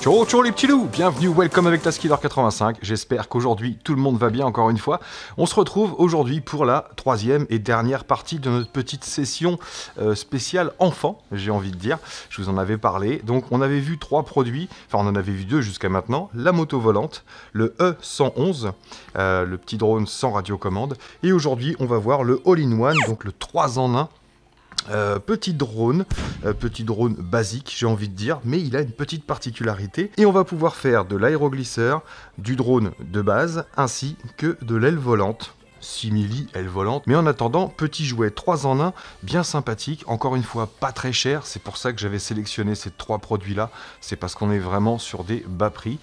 Tchao tchao les petits loups, bienvenue, welcome avec Tazkiller85, j'espère qu'aujourd'hui tout le monde va bien encore une fois. On se retrouve aujourd'hui pour la troisième et dernière partie de notre petite session spéciale enfant, j'ai envie de dire, je vous en avais parlé. Donc on avait vu trois produits, enfin on en avait vu deux jusqu'à maintenant, la moto volante, le E111, le petit drone sans radiocommande, et aujourd'hui on va voir le all-in-one, donc le 3 en 1. Petit drone basique j'ai envie de dire, mais il a une petite particularité et on va pouvoir faire de l'aéroglisseur, du drone de base ainsi que de l'aile volante. Simili aile volante, mais en attendant, petit jouet 3 en 1, bien sympathique, encore une fois pas très cher, c'est pour ça que j'avais sélectionné ces trois produits là, c'est parce qu'on est vraiment sur des bas prix.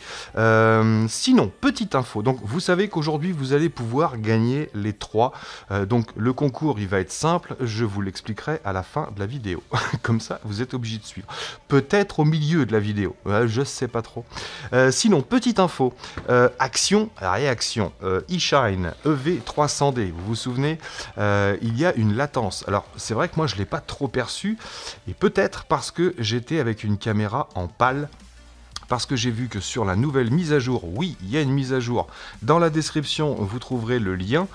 Sinon, petite info, donc vous savez qu'aujourd'hui vous allez pouvoir gagner les trois, donc le concours il va être simple, je vous l'expliquerai à la fin de la vidéo, comme ça vous êtes obligé de suivre, peut-être au milieu de la vidéo, je sais pas trop. Sinon, petite info, action, réaction, Eachine EV300D, vous vous souvenez, il y a une latence. Alors c'est vrai que moi je ne l'ai pas trop perçu, et peut-être parce que j'étais avec une caméra en pâle, parce que j'ai vu que sur la nouvelle mise à jour, oui, il y a une mise à jour. Dans la description, vous trouverez le lien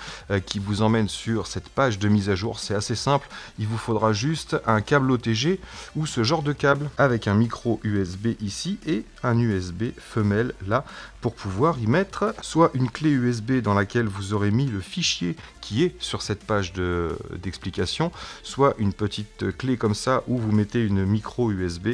qui vous emmène sur cette page de mise à jour. C'est assez simple, il vous faudra juste un câble OTG ou ce genre de câble avec un micro USB ici et un USB femelle là pour pouvoir y mettre soit une clé USB dans laquelle vous aurez mis le fichier qui est sur cette page d'explication, soit une petite clé comme ça où vous mettez une micro USB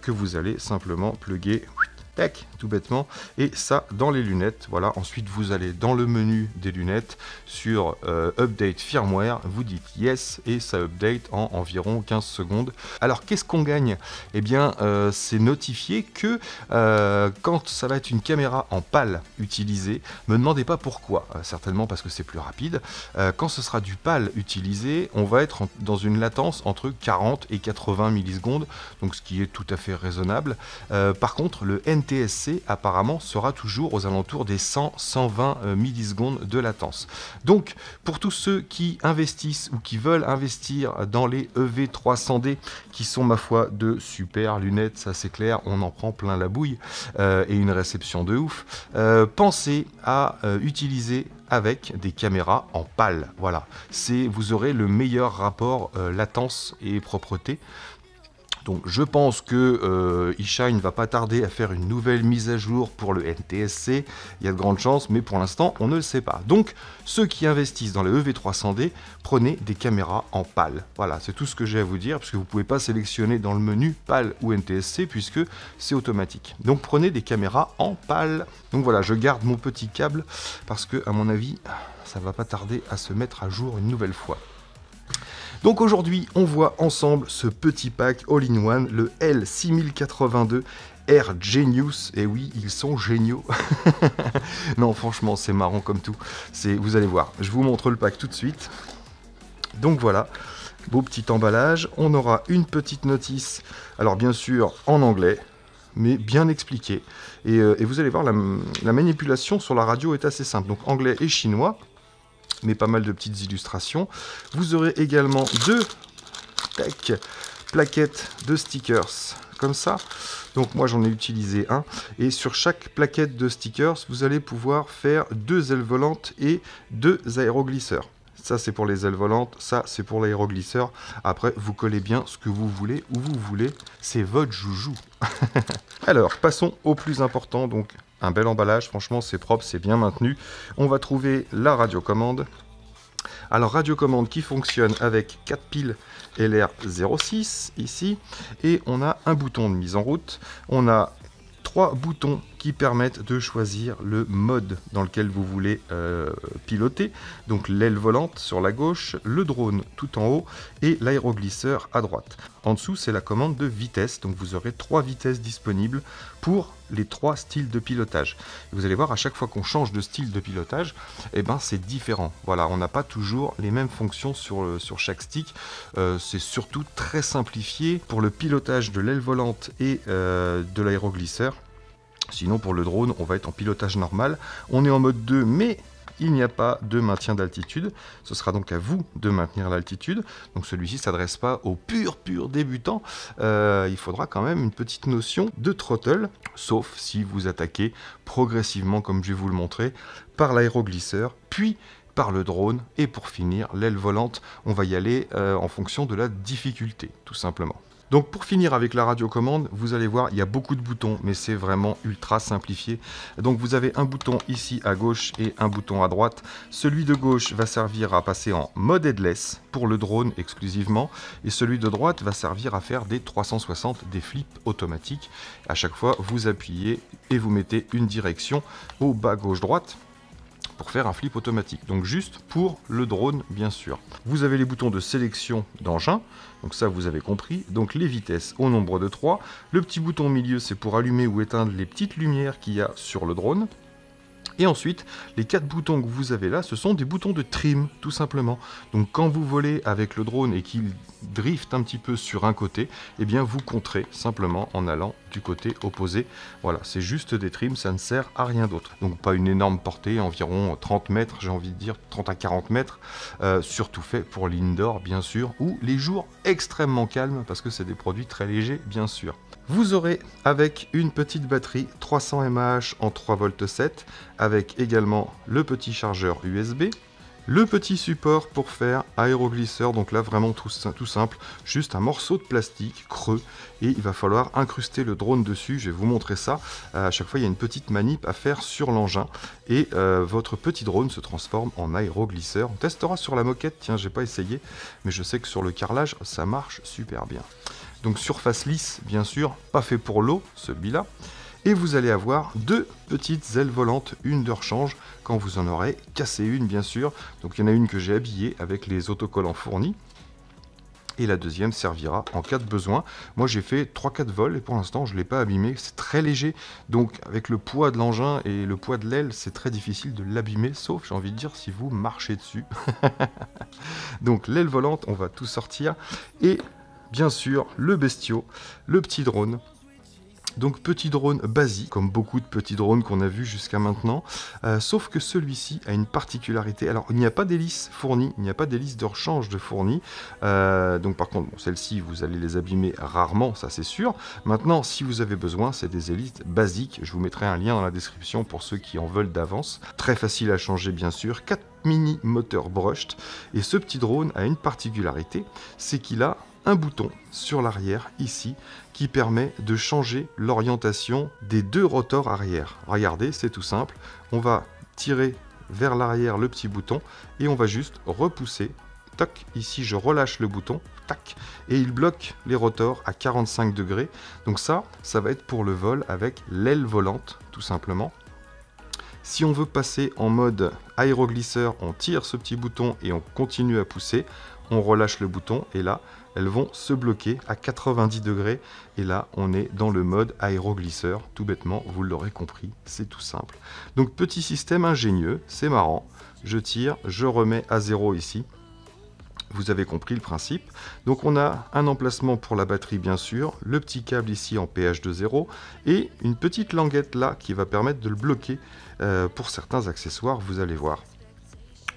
que vous allez simplement plugger. Tac, tout bêtement, et ça dans les lunettes, voilà. Ensuite vous allez dans le menu des lunettes sur update firmware, vous dites yes et ça update en environ 15 secondes. Alors qu'est-ce qu'on gagne? Eh bien c'est notifié que quand ça va être une caméra en PAL utilisée, me demandez pas pourquoi, certainement parce que c'est plus rapide, quand ce sera du PAL utilisé, on va être dans une latence entre 40 et 80 millisecondes, donc ce qui est tout à fait raisonnable. Par contre le NTSC apparemment sera toujours aux alentours des 100-120 millisecondes de latence. Donc pour tous ceux qui investissent ou qui veulent investir dans les EV300D qui sont ma foi de super lunettes, ça c'est clair, on en prend plein la bouille et une réception de ouf, pensez à utiliser avec des caméras en PAL, voilà, vous aurez le meilleur rapport latence et propreté. Donc je pense que Eachine va pas tarder à faire une nouvelle mise à jour pour le NTSC, il y a de grandes chances, mais pour l'instant on ne le sait pas. Donc ceux qui investissent dans le EV300D, prenez des caméras en PAL. Voilà, c'est tout ce que j'ai à vous dire, puisque vous pouvez pas sélectionner dans le menu PAL ou NTSC, puisque c'est automatique. Donc prenez des caméras en PAL. Donc voilà, je garde mon petit câble, parce que à mon avis, ça va pas tarder à se mettre à jour une nouvelle fois. Donc aujourd'hui, on voit ensemble ce petit pack all-in-one, le L6082 Air Genius. Et oui, ils sont géniaux. Non, franchement, c'est marrant comme tout. Vous allez voir, je vous montre le pack tout de suite. Donc voilà, beau petit emballage. On aura une petite notice, alors bien sûr en anglais, mais bien expliqué. Et vous allez voir, la manipulation sur la radio est assez simple. Donc anglais et chinois, mais pas mal de petites illustrations. Vous aurez également deux plaquettes de stickers, comme ça. Donc moi j'en ai utilisé un, et sur chaque plaquette de stickers, vous allez pouvoir faire deux ailes volantes et deux aéroglisseurs. Ça c'est pour les ailes volantes, ça c'est pour l'aéroglisseur. Après vous collez bien ce que vous voulez, où vous voulez, c'est votre joujou. Alors passons au plus important, donc un bel emballage, franchement c'est propre, c'est bien maintenu. On va trouver la radiocommande. Alors radiocommande qui fonctionne avec 4 piles LR06 ici, et on a un bouton de mise en route, on a 3 boutons qui permettent de choisir le mode dans lequel vous voulez piloter, donc l'aile volante sur la gauche, le drone tout en haut et l'aéroglisseur à droite. En dessous c'est la commande de vitesse, donc vous aurez 3 vitesses disponibles pour les 3 styles de pilotage. Et vous allez voir, à chaque fois qu'on change de style de pilotage, eh ben, c'est différent. Voilà, on n'a pas toujours les mêmes fonctions sur chaque stick. C'est surtout très simplifié pour le pilotage de l'aile volante et de l'aéroglisseur. Sinon pour le drone, on va être en pilotage normal. On est en mode 2, mais il n'y a pas de maintien d'altitude. Ce sera donc à vous de maintenir l'altitude. Donc celui-ci ne s'adresse pas aux purs débutants. Il faudra quand même une petite notion de throttle, sauf si vous attaquez progressivement, comme je vais vous le montrer, par l'aéroglisseur, puis par le drone, et pour finir, l'aile volante. On va y aller en fonction de la difficulté, tout simplement. Donc pour finir avec la radiocommande, vous allez voir, il y a beaucoup de boutons, mais c'est vraiment ultra simplifié. Donc vous avez un bouton ici à gauche et un bouton à droite. Celui de gauche va servir à passer en mode headless pour le drone exclusivement. Et celui de droite va servir à faire des 360, des flips automatiques. À chaque fois, vous appuyez et vous mettez une direction au bas gauche-droite pour faire un flip automatique, donc juste pour le drone bien sûr. Vous avez les boutons de sélection d'engin, donc ça vous avez compris, donc les vitesses au nombre de 3, le petit bouton au milieu c'est pour allumer ou éteindre les petites lumières qu'il y a sur le drone, et ensuite les 4 boutons que vous avez là, ce sont des boutons de trim tout simplement. Donc quand vous volez avec le drone et qu'il drift un petit peu sur un côté, eh bien vous contrez simplement en allant du côté opposé. Voilà, c'est juste des trims, ça ne sert à rien d'autre. Donc pas une énorme portée, environ 30 mètres, j'ai envie de dire 30 à 40 mètres, surtout fait pour l'indoor bien sûr, ou les jours extrêmement calmes, parce que c'est des produits très légers bien sûr. Vous aurez avec une petite batterie 300 mAh en 3,7 V, avec également le petit chargeur USB. Le petit support pour faire aéroglisseur, donc là vraiment tout simple, juste un morceau de plastique creux et il va falloir incruster le drone dessus, je vais vous montrer ça. À chaque fois il y a une petite manip à faire sur l'engin et votre petit drone se transforme en aéroglisseur. On testera sur la moquette, tiens j'ai pas essayé, mais je sais que sur le carrelage ça marche super bien. Donc surface lisse bien sûr, pas fait pour l'eau celui-là. Et vous allez avoir 2 petites ailes volantes, une de rechange quand vous en aurez cassé une bien sûr. Donc il y en a une que j'ai habillée avec les autocollants fournis. Et la deuxième servira en cas de besoin. Moi j'ai fait 3-4 vols et pour l'instant je ne l'ai pas abîmé, c'est très léger. Donc avec le poids de l'engin et le poids de l'aile, c'est très difficile de l'abîmer, sauf j'ai envie de dire si vous marchez dessus. Donc l'aile volante, on va tout sortir. Et bien sûr le bestiau, le petit drone. Donc petit drone basique, comme beaucoup de petits drones qu'on a vus jusqu'à maintenant, sauf que celui-ci a une particularité. Alors il n'y a pas d'hélice fournie, il n'y a pas d'hélice de rechange de fournie, donc par contre bon, celles-ci vous allez les abîmer rarement, ça c'est sûr. Maintenant si vous avez besoin, c'est des hélices basiques, je vous mettrai un lien dans la description pour ceux qui en veulent d'avance. Très facile à changer bien sûr, 4 mini moteurs brushed, et ce petit drone a une particularité, c'est qu'il a un bouton sur l'arrière ici qui permet de changer l'orientation des 2 rotors arrière. Regardez, c'est tout simple, on va tirer vers l'arrière le petit bouton et on va juste repousser, tac, ici je relâche le bouton, tac, et il bloque les rotors à 45 degrés. Donc ça va être pour le vol avec l'aile volante tout simplement. Si on veut passer en mode aéroglisseur, on tire ce petit bouton et on continue à pousser, on relâche le bouton et là elles vont se bloquer à 90 degrés et là on est dans le mode aéroglisseur, tout bêtement, vous l'aurez compris, c'est tout simple. Donc petit système ingénieux, c'est marrant, je tire, je remets à 0 ici, vous avez compris le principe. Donc on a un emplacement pour la batterie bien sûr, le petit câble ici en pH de 0 et une petite languette là qui va permettre de le bloquer pour certains accessoires, vous allez voir.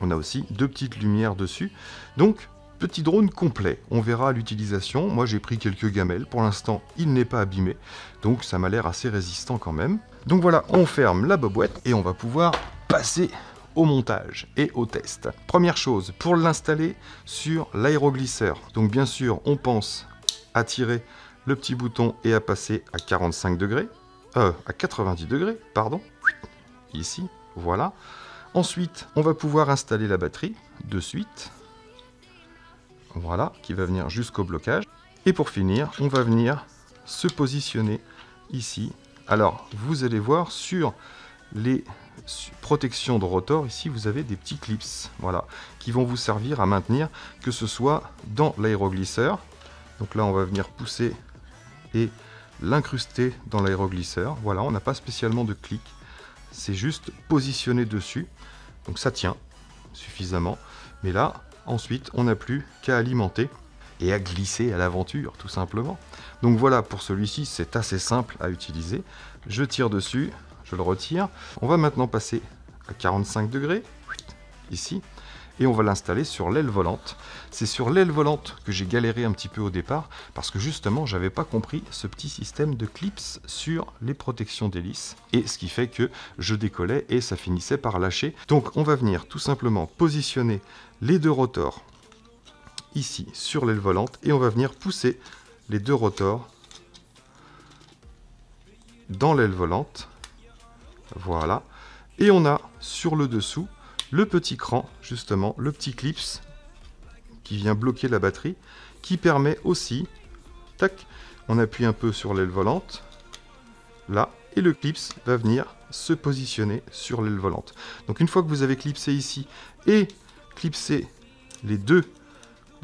On a aussi 2 petites lumières dessus, donc petit drone complet, on verra l'utilisation. Moi j'ai pris quelques gamelles, pour l'instant il n'est pas abîmé, donc ça m'a l'air assez résistant quand même. Donc voilà, on ferme la bobouette et on va pouvoir passer au montage et au test. Première chose, pour l'installer sur l'aéroglisseur, donc bien sûr on pense à tirer le petit bouton et à passer à 90 degrés, pardon, ici, voilà. Ensuite on va pouvoir installer la batterie de suite. Voilà, qui va venir jusqu'au blocage. Et pour finir, on va venir se positionner ici. Alors, vous allez voir sur les protections de rotor, ici, vous avez des petits clips, voilà, qui vont vous servir à maintenir, que ce soit dans l'aéroglisseur. Donc là, on va venir pousser et l'incruster dans l'aéroglisseur. Voilà, on n'a pas spécialement de clic, c'est juste positionné dessus. Donc ça tient suffisamment. Mais là, ensuite, on n'a plus qu'à alimenter et à glisser à l'aventure, tout simplement. Donc voilà, pour celui-ci, c'est assez simple à utiliser. Je tire dessus, je le retire. On va maintenant passer à 45 degrés. ici, et on va l'installer sur l'aile volante. C'est sur l'aile volante que j'ai galéré un petit peu au départ, parce que justement j'avais pas compris ce petit système de clips sur les protections d'hélice, et ce qui fait que je décollais et ça finissait par lâcher. Donc on va venir tout simplement positionner les deux rotors ici sur l'aile volante, et on va venir pousser les deux rotors dans l'aile volante, voilà, et on a sur le dessous le petit cran, justement, le petit clips qui vient bloquer la batterie, qui permet aussi, tac, on appuie un peu sur l'aile volante, là, et le clips va venir se positionner sur l'aile volante. Donc une fois que vous avez clipsé ici et clipsé les deux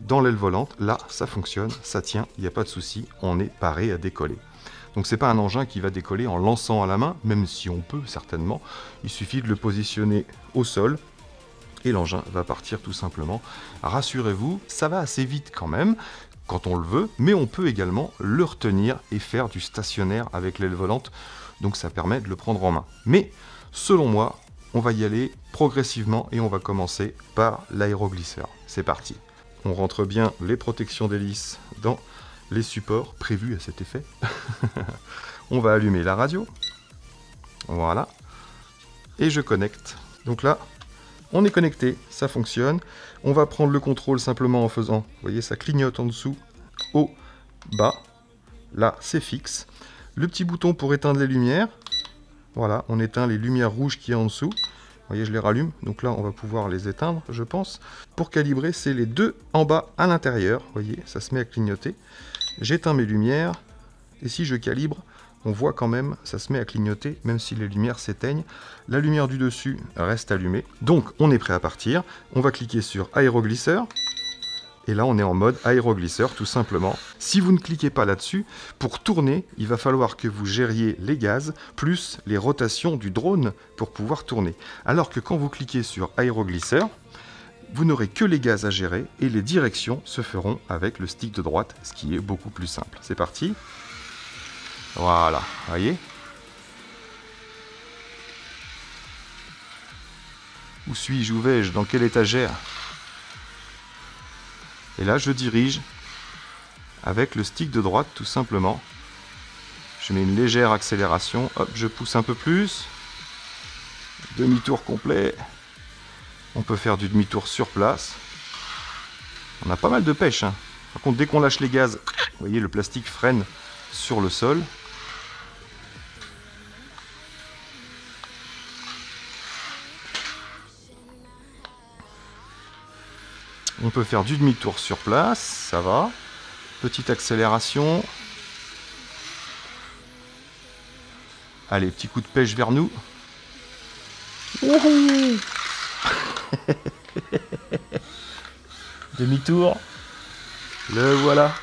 dans l'aile volante, là, ça fonctionne, ça tient, il n'y a pas de souci, on est paré à décoller. Donc c'est pas un engin qui va décoller en lançant à la main, même si on peut certainement, il suffit de le positionner au sol et l'engin va partir tout simplement. Rassurez-vous, ça va assez vite quand même, quand on le veut, mais on peut également le retenir et faire du stationnaire avec l'aile volante, donc ça permet de le prendre en main. Mais selon moi, on va y aller progressivement et on va commencer par l'aéroglisseur. C'est parti. On rentre bien les protections d'hélice dans les supports prévus à cet effet. On va allumer la radio, voilà, et je connecte. Donc là, on est connecté, ça fonctionne. On va prendre le contrôle simplement en faisant, vous voyez, ça clignote en dessous, haut, bas, là, c'est fixe. Le petit bouton pour éteindre les lumières, voilà, on éteint les lumières rouges qui est en dessous. Vous voyez, je les rallume, donc là on va pouvoir les éteindre, je pense. Pour calibrer, c'est les deux en bas à l'intérieur, vous voyez, ça se met à clignoter. J'éteins mes lumières, et si je calibre, on voit quand même, ça se met à clignoter, même si les lumières s'éteignent. La lumière du dessus reste allumée, donc on est prêt à partir. On va cliquer sur aéroglisseur, et là on est en mode aéroglisseur tout simplement. Si vous ne cliquez pas là-dessus, pour tourner, il va falloir que vous gériez les gaz, plus les rotations du drone pour pouvoir tourner. Alors que quand vous cliquez sur aéroglisseur, vous n'aurez que les gaz à gérer et les directions se feront avec le stick de droite, ce qui est beaucoup plus simple. C'est parti. Voilà, voyez ? Où suis-je, où vais-je, dans quelle étagère ? Et là, je dirige avec le stick de droite, tout simplement. Je mets une légère accélération, hop, je pousse un peu plus. Demi-tour complet. On peut faire du demi-tour sur place. On a pas mal de pêche, hein. Par contre, dès qu'on lâche les gaz, vous voyez, le plastique freine sur le sol. On peut faire du demi-tour sur place, ça va. Petite accélération. Allez, petit coup de pêche vers nous. Wouhou. Demi-tour, le voilà.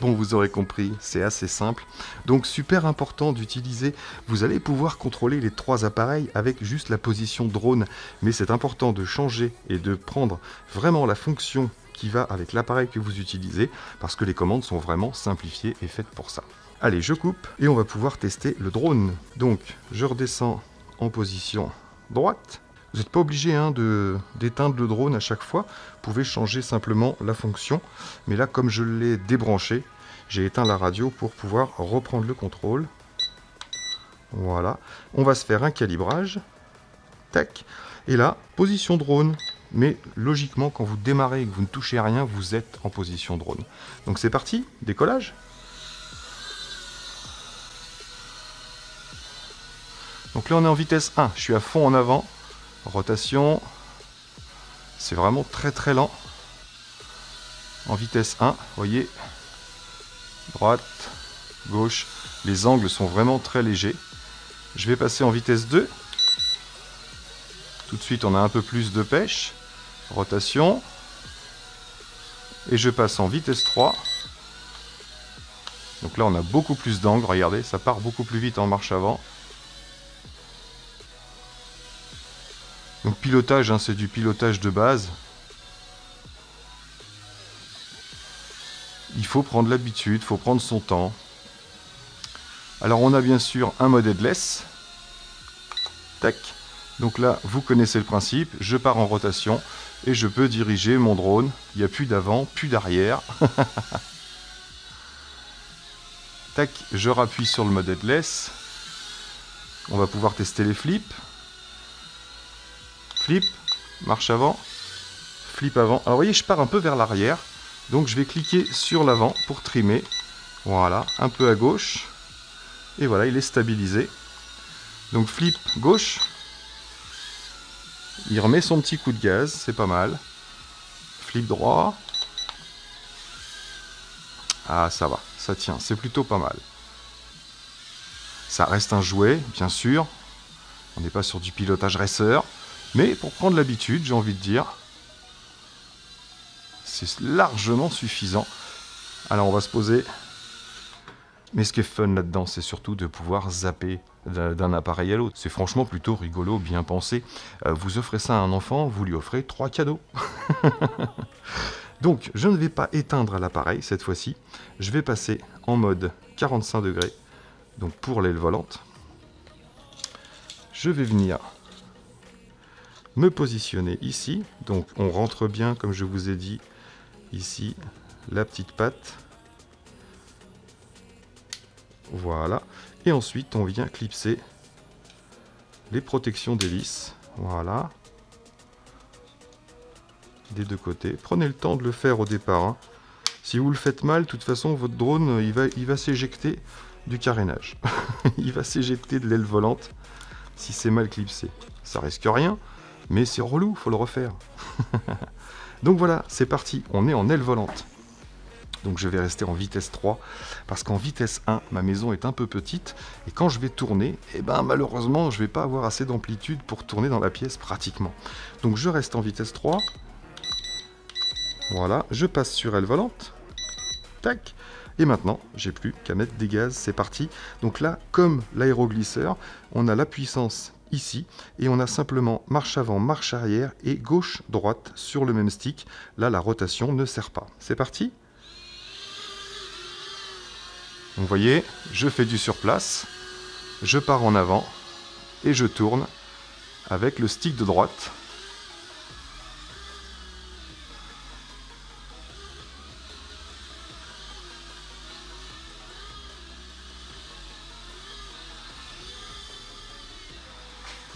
Bon, vous aurez compris, c'est assez simple. Donc super important d'utiliser. Vous allez pouvoir contrôler les trois appareils avec juste la position drone, mais c'est important de changer et de prendre vraiment la fonction qui va avec l'appareil que vous utilisez, parce que les commandes sont vraiment simplifiées et faites pour ça. Allez, je coupe et on va pouvoir tester le drone. Donc je redescends en position droite. Vous n'êtes pas obligé, hein, d'éteindre le drone à chaque fois. Vous pouvez changer simplement la fonction. Mais là, comme je l'ai débranché, j'ai éteint la radio pour pouvoir reprendre le contrôle. Voilà. On va se faire un calibrage. Tac. Et là, position drone. Mais logiquement, quand vous démarrez et que vous ne touchez rien, vous êtes en position drone. Donc c'est parti, décollage. Donc là, on est en vitesse 1. Je suis à fond en avant. Rotation, c'est vraiment très très lent. En vitesse 1, voyez, droite, gauche, les angles sont vraiment très légers. Je vais passer en vitesse 2. Tout de suite, on a un peu plus de pêche. Rotation. Et je passe en vitesse 3. Donc là, on a beaucoup plus d'angles, regardez, ça part beaucoup plus vite en marche avant. Donc pilotage, hein, c'est du pilotage de base. Il faut prendre l'habitude, il faut prendre son temps. Alors on a bien sûr un mode headless. Tac. Donc là, vous connaissez le principe, je pars en rotation et je peux diriger mon drone. Il n'y a plus d'avant, plus d'arrière. Tac, je rappuie sur le mode headless. On va pouvoir tester les flips. Flip, marche avant, flip avant. Alors vous voyez, je pars un peu vers l'arrière. Donc je vais cliquer sur l'avant pour trimer. Voilà, un peu à gauche. Et voilà, il est stabilisé. Donc flip gauche. Il remet son petit coup de gaz, c'est pas mal. Flip droit. Ah, ça va, ça tient, c'est plutôt pas mal. Ça reste un jouet, bien sûr. On n'est pas sur du pilotage racer. Mais pour prendre l'habitude, j'ai envie de dire, c'est largement suffisant. Alors on va se poser. Mais ce qui est fun là-dedans, c'est surtout de pouvoir zapper d'un appareil à l'autre. C'est franchement plutôt rigolo, bien pensé. Vous offrez ça à un enfant, vous lui offrez 3 cadeaux. Donc je ne vais pas éteindre l'appareil cette fois-ci. Je vais passer en mode 45 degrés. Donc pour l'aile volante. Je vais venir me positionner ici. Donc on rentre bien, comme je vous ai dit, ici, la petite patte. Voilà. Et ensuite, on vient clipser les protections d'hélice. Voilà. Des deux côtés. Prenez le temps de le faire au départ, hein. Si vous le faites mal, de toute façon, votre drone, il va s'éjecter du carénage. Il va s'éjecter de l'aile volante si c'est mal clipsé. Ça risque rien. Mais c'est relou, faut le refaire. Donc voilà, c'est parti, on est en aile volante. Donc je vais rester en vitesse 3, parce qu'en vitesse 1, ma maison est un peu petite, et quand je vais tourner, eh ben, malheureusement, je ne vais pas avoir assez d'amplitude pour tourner dans la pièce pratiquement. Donc je reste en vitesse 3. Voilà, je passe sur aile volante. Tac. Et maintenant, j'ai plus qu'à mettre des gaz, c'est parti. Donc là, comme l'aéroglisseur, on a la puissance ici, et on a simplement marche avant, marche arrière et gauche, droite sur le même stick. Là, la rotation ne sert pas. C'est parti. Vous voyez, je fais du surplace, je pars en avant et je tourne avec le stick de droite.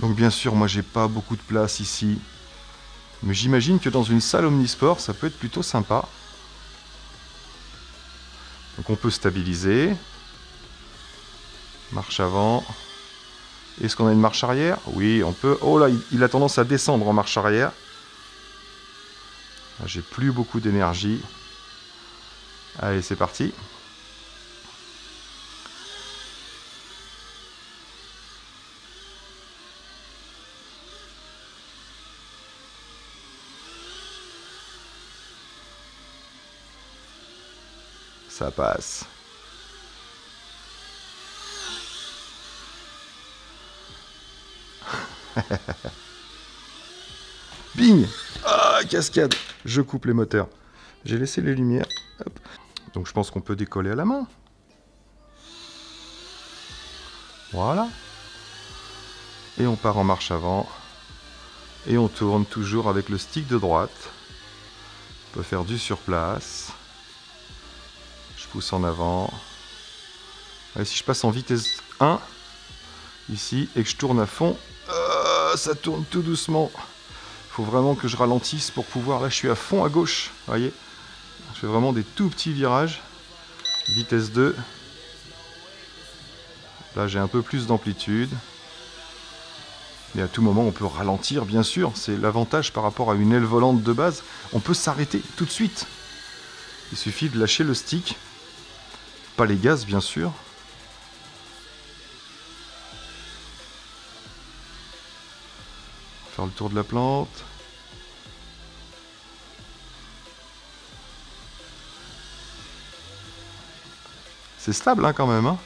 Donc bien sûr, moi j'ai pas beaucoup de place ici, mais j'imagine que dans une salle omnisport, ça peut être plutôt sympa. Donc on peut stabiliser, marche avant, est-ce qu'on a une marche arrière? Oui, on peut, oh là, il a tendance à descendre en marche arrière. J'ai plus beaucoup d'énergie. Allez, c'est parti. Ça passe. Bing! Ah, cascade! Je coupe les moteurs. J'ai laissé les lumières. Hop. Donc je pense qu'on peut décoller à la main. Voilà. Et on part en marche avant. Et on tourne toujours avec le stick de droite. On peut faire du surplace. Pousse en avant. Et si je passe en vitesse 1 ici et que je tourne à fond, ça tourne tout doucement. Faut vraiment que je ralentisse pour pouvoir. Là, je suis à fond à gauche. Voyez, je fais vraiment des tout petits virages. Vitesse 2. Là, j'ai un peu plus d'amplitude. Et à tout moment, on peut ralentir, bien sûr. C'est l'avantage par rapport à une aile volante de base. On peut s'arrêter tout de suite. Il suffit de lâcher le stick. Pas les gaz, bien sûr. Faire le tour de la plante. C'est stable, hein, quand même, hein.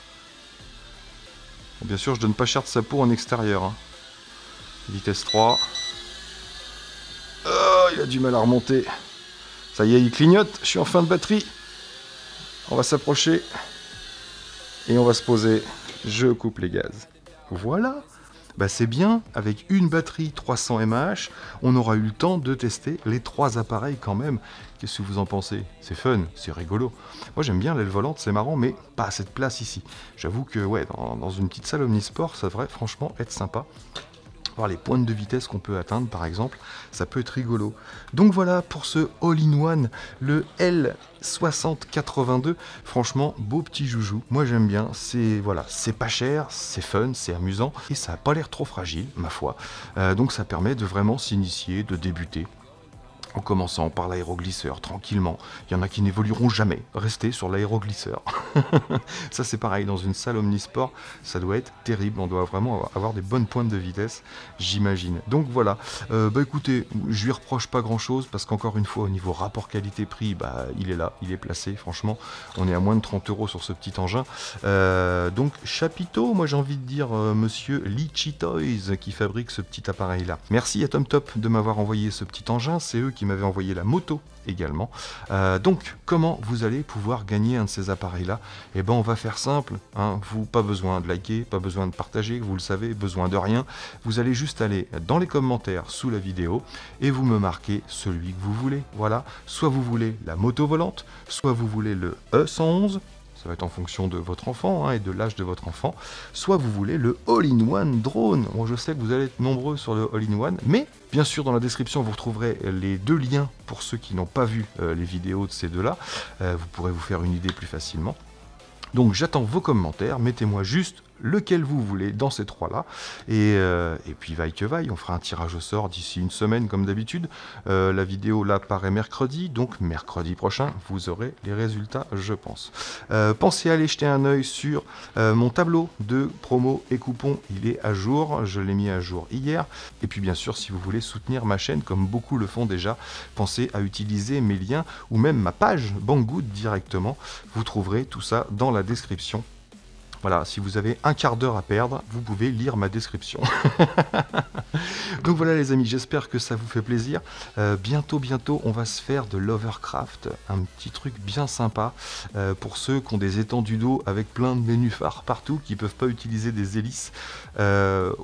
Bien sûr, je donne pas cher de sa peau en extérieur, hein. Vitesse 3. Oh, il a du mal à remonter. Ça y est, il clignote. Je suis en fin de batterie. On va s'approcher et on va se poser. Je coupe les gaz. Voilà. bah c'est bien, avec une batterie 300 mAh, on aura eu le temps de tester les trois appareils quand même. Qu'est-ce que vous en pensez? C'est fun, c'est rigolo. Moi j'aime bien l'aile volante, c'est marrant, mais pas à cette place ici. J'avoue que ouais, dans une petite salle omnisport, ça devrait franchement être sympa. Les pointes de vitesse qu'on peut atteindre par exemple, ça peut être rigolo. Donc voilà pour ce all-in-one, le L6082, franchement beau petit joujou, moi j'aime bien, c'est voilà, c'est pas cher, c'est fun, c'est amusant et ça a pas l'air trop fragile ma foi, donc ça permet de vraiment s'initier, de débuter. En commençant par l'aéroglisseur, tranquillement. Il y en a qui n'évolueront jamais. Restez sur l'aéroglisseur. Ça, c'est pareil. Dans une salle omnisport, ça doit être terrible. On doit vraiment avoir des bonnes pointes de vitesse, j'imagine. Donc voilà. Bah écoutez, je lui reproche pas grand-chose parce qu'encore une fois, au niveau rapport qualité-prix, bah il est là, il est placé. Franchement, on est à moins de 30 € sur ce petit engin. Donc chapiteau, moi j'ai envie de dire monsieur Lichitoys qui fabrique ce petit appareil-là. Merci à TomTop de m'avoir envoyé ce petit engin. C'est eux qui m'avait envoyé la moto également. Donc comment vous allez pouvoir gagner un de ces appareils là? Et ben on va faire simple, hein. Vous, pas besoin de liker, pas besoin de partager, vous le savez, besoin de rien. Vous allez juste aller dans les commentaires sous la vidéo et vous me marquez celui que vous voulez. Voilà, soit vous voulez la moto volante, soit vous voulez le E111. Ça va être en fonction de votre enfant hein, et de l'âge de votre enfant. Soit vous voulez le all-in-one drone. Bon, je sais que vous allez être nombreux sur le all-in-one, mais bien sûr dans la description vous retrouverez les deux liens pour ceux qui n'ont pas vu les vidéos de ces deux-là. Vous pourrez vous faire une idée plus facilement. Donc j'attends vos commentaires, mettez-moi juste lequel vous voulez dans ces trois-là. Et puis vaille que vaille, on fera un tirage au sort d'ici une semaine comme d'habitude. La vidéo là paraît mercredi, donc mercredi prochain, vous aurez les résultats, je pense. Pensez à aller jeter un œil sur mon tableau de promos et coupons, il est à jour, je l'ai mis à jour hier. Et puis bien sûr, si vous voulez soutenir ma chaîne, comme beaucoup le font déjà, pensez à utiliser mes liens ou même ma page Banggood directement. Vous trouverez tout ça dans la description. Voilà, si vous avez un quart d'heure à perdre, vous pouvez lire ma description. Donc voilà les amis, j'espère que ça vous fait plaisir. Bientôt, on va se faire de l'Overcraft, un petit truc bien sympa pour ceux qui ont des étendues d'eau avec plein de nénuphars partout, qui ne peuvent pas utiliser des hélices.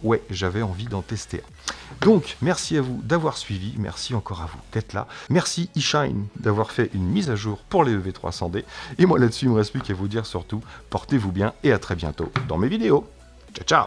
Ouais, j'avais envie d'en tester un. Donc, merci à vous d'avoir suivi, merci encore à vous d'être là. Merci Eachine d'avoir fait une mise à jour pour les EV300D. Et moi là-dessus, il ne me reste plus qu'à vous dire surtout, portez-vous bien et à très bientôt dans mes vidéos. Ciao, ciao!